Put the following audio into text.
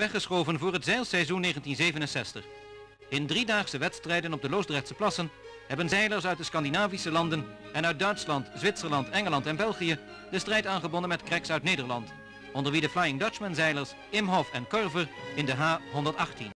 Weggeschoven voor het zeilseizoen 1967. In driedaagse wedstrijden op de Loosdrechtse plassen hebben zeilers uit de Scandinavische landen en uit Duitsland, Zwitserland, Engeland en België de strijd aangebonden met kreks uit Nederland, onder wie de Flying Dutchman zeilers Imhoff en Korver in de H118.